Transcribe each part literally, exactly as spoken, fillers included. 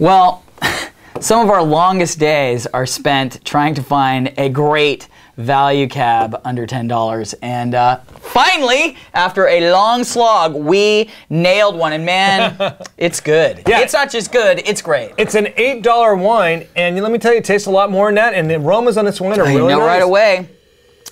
Well, some of our longest days are spent trying to find a great value cab under ten dollars. And uh, finally, after a long slog, we nailed one. And man, it's good. Yeah. It's not just good, it's great. It's an eight dollar wine. And let me tell you, it tastes a lot more than that. And the aromas on this wine are I really know nice. Right away.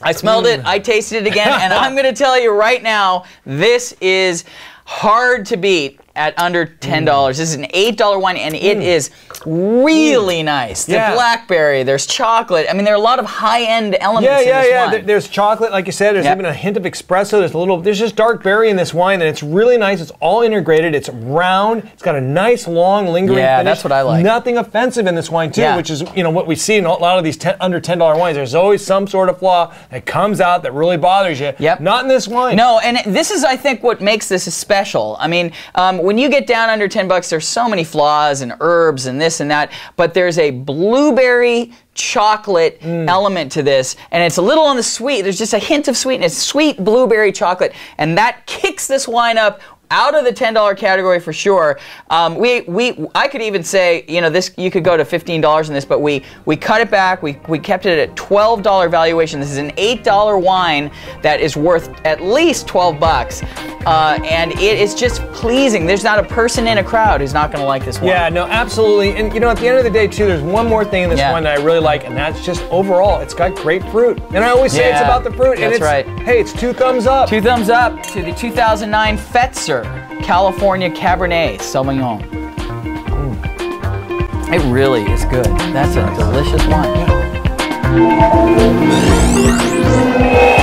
I smelled mm. it, I tasted it again. And I'm going to tell you right now, this is hard to beat at under ten dollars. Mm. This is an eight dollar wine, and it mm. is really mm. nice. The yeah. blackberry, there's chocolate. I mean, there are a lot of high-end elements yeah, in yeah, this yeah. wine. Yeah, yeah, there's chocolate, like you said. There's yep. even a hint of espresso. There's a little, there's just dark berry in this wine, and it's really nice. It's all integrated. It's round. It's got a nice, long, lingering yeah, finish. Yeah, that's what I like. Nothing offensive in this wine, too, yeah. which is, you know, what we see in a lot of these ten, under ten dollar wines. There's always some sort of flaw that comes out that really bothers you. Yep. Not in this wine. No, and this is, I think, what makes this special. I mean, um, when you get down under ten bucks, there's so many flaws and herbs and this and that, but there's a blueberry chocolate mm. element to this, and it's a little on the sweet. There's just a hint of sweetness, sweet blueberry chocolate, and that kicks this wine up out of the ten dollar category for sure. Um, we, we, I could even say, you know, this, you could go to fifteen dollars in this, but we, we cut it back. We, we kept it at twelve dollar valuation. This is an eight dollar wine that is worth at least twelve bucks. Uh, and it is just pleasing. There's not a person in a crowd who's not gonna like this wine. Yeah, no, absolutely. And you know, at the end of the day too, there's one more thing in this yeah. wine that I really like, and that's just overall, it's got great fruit. And I always say yeah, it's about the fruit. And that's it's, right. Hey, it's two thumbs up. Two thumbs up to the two thousand nine Fetzer California Cabernet Sauvignon. Mm. It really is good. That's a delicious wine. Yeah.